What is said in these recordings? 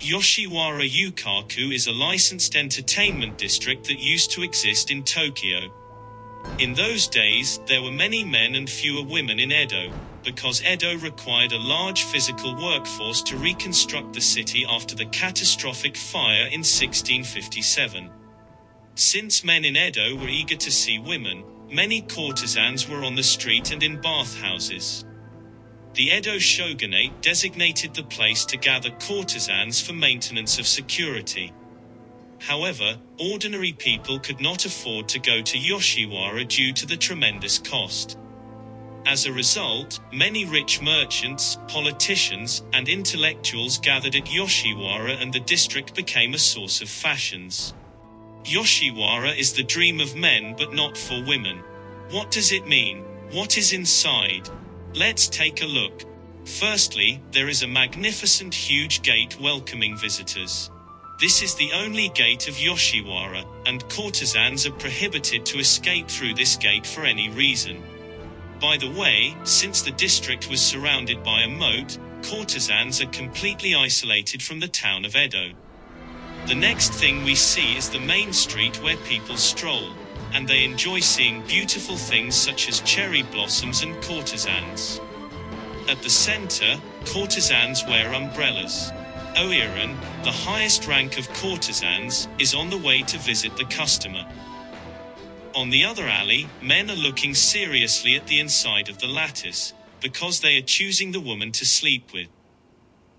Yoshiwara Yukaku is a licensed entertainment district that used to exist in Tokyo. In those days, there were many men and fewer women in Edo, because Edo required a large physical workforce to reconstruct the city after the catastrophic fire in 1657. Since men in Edo were eager to see women, many courtesans were on the street and in bathhouses. The Edo Shogunate designated the place to gather courtesans for maintenance of security. However, ordinary people could not afford to go to Yoshiwara due to the tremendous cost. As a result, many rich merchants, politicians, and intellectuals gathered at Yoshiwara, and the district became a source of fashions. Yoshiwara is the dream of men but not for women. What does it mean? What is inside? Let's take a look. Firstly, there is a magnificent huge gate welcoming visitors. This is the only gate of Yoshiwara, and courtesans are prohibited to escape through this gate for any reason. By the way, since the district was surrounded by a moat, courtesans are completely isolated from the town of Edo. The next thing we see is the main street where people stroll, and they enjoy seeing beautiful things such as cherry blossoms and courtesans. At the center, courtesans wear umbrellas. Oiran, the highest rank of courtesans, is on the way to visit the customer. On the other alley, men are looking seriously at the inside of the lattice, because they are choosing the woman to sleep with.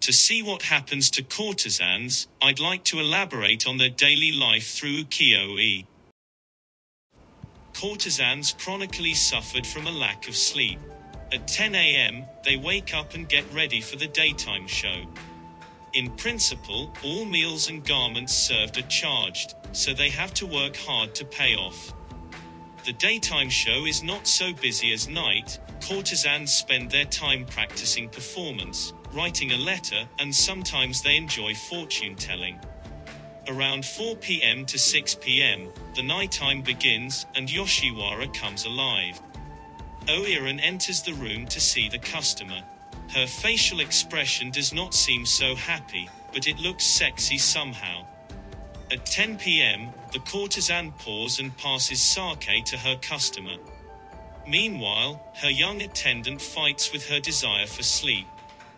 To see what happens to courtesans, I'd like to elaborate on their daily life through ukiyo-e. Courtesans chronically suffered from a lack of sleep. At 10 a.m., they wake up and get ready for the daytime show. In principle, all meals and garments served are charged, so they have to work hard to pay off. The daytime show is not so busy as night. Courtesans spend their time practicing performance, writing a letter, and sometimes they enjoy fortune-telling. Around 4 p.m. to 6 p.m., the nighttime begins, and Yoshiwara comes alive. Oiran enters the room to see the customer. Her facial expression does not seem so happy, but it looks sexy somehow. At 10 p.m., the courtesan pours and passes sake to her customer. Meanwhile, her young attendant fights with her desire for sleep.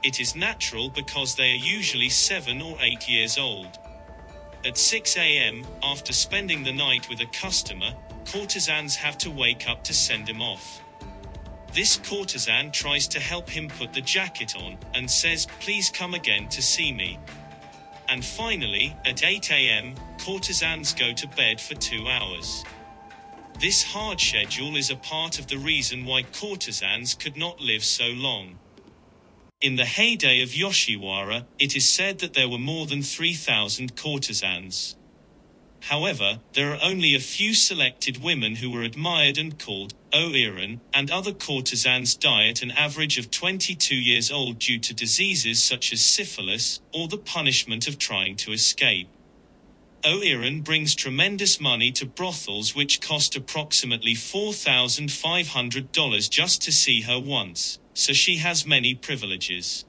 It is natural because they are usually 7 or 8 years old. At 6 a.m., after spending the night with a customer, courtesans have to wake up to send him off. This courtesan tries to help him put the jacket on, and says, "Please come again to see me." And finally, at 8 a.m., courtesans go to bed for 2 hours. This hard schedule is a part of the reason why courtesans could not live so long. In the heyday of Yoshiwara, it is said that there were more than 3,000 courtesans. However, there are only a few selected women who were admired and called Oiran, and other courtesans die at an average of 22 years old due to diseases such as syphilis, or the punishment of trying to escape. Oiran brings tremendous money to brothels which cost approximately $4,500 just to see her once. So she has many privileges.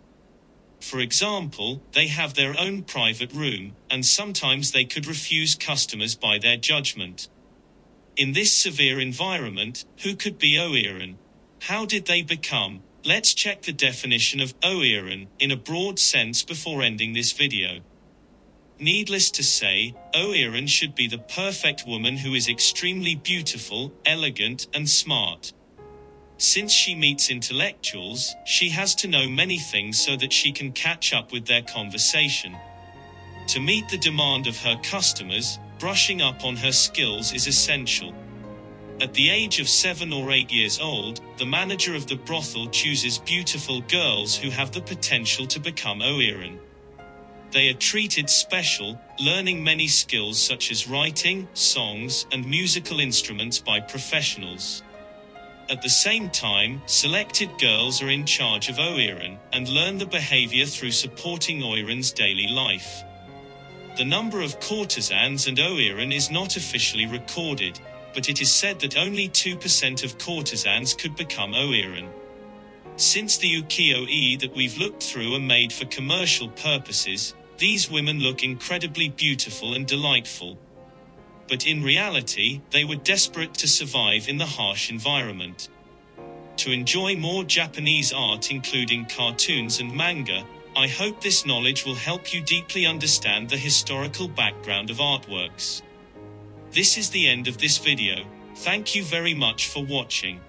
For example, they have their own private room, and sometimes they could refuse customers by their judgment. In this severe environment, who could be Oiran? How did they become? Let's check the definition of Oiran in a broad sense before ending this video. Needless to say, Oiran should be the perfect woman who is extremely beautiful, elegant, and smart. Since she meets intellectuals, she has to know many things so that she can catch up with their conversation. To meet the demand of her customers, brushing up on her skills is essential. At the age of 7 or 8 years old, the manager of the brothel chooses beautiful girls who have the potential to become Oiran. They are treated special, learning many skills such as writing, songs, and musical instruments by professionals. At the same time, selected girls are in charge of Oiran, and learn the behavior through supporting Oiran's daily life. The number of courtesans and Oiran is not officially recorded, but it is said that only 2% of courtesans could become Oiran. Since the ukiyo-e that we've looked through are made for commercial purposes, These women look incredibly beautiful and delightful. But in reality, they were desperate to survive in the harsh environment. To enjoy more Japanese art, including cartoons and manga, I hope this knowledge will help you deeply understand the historical background of artworks. This is the end of this video. Thank you very much for watching.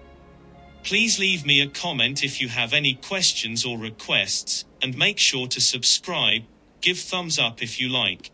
Please leave me a comment if you have any questions or requests, and make sure to subscribe, give thumbs up if you like.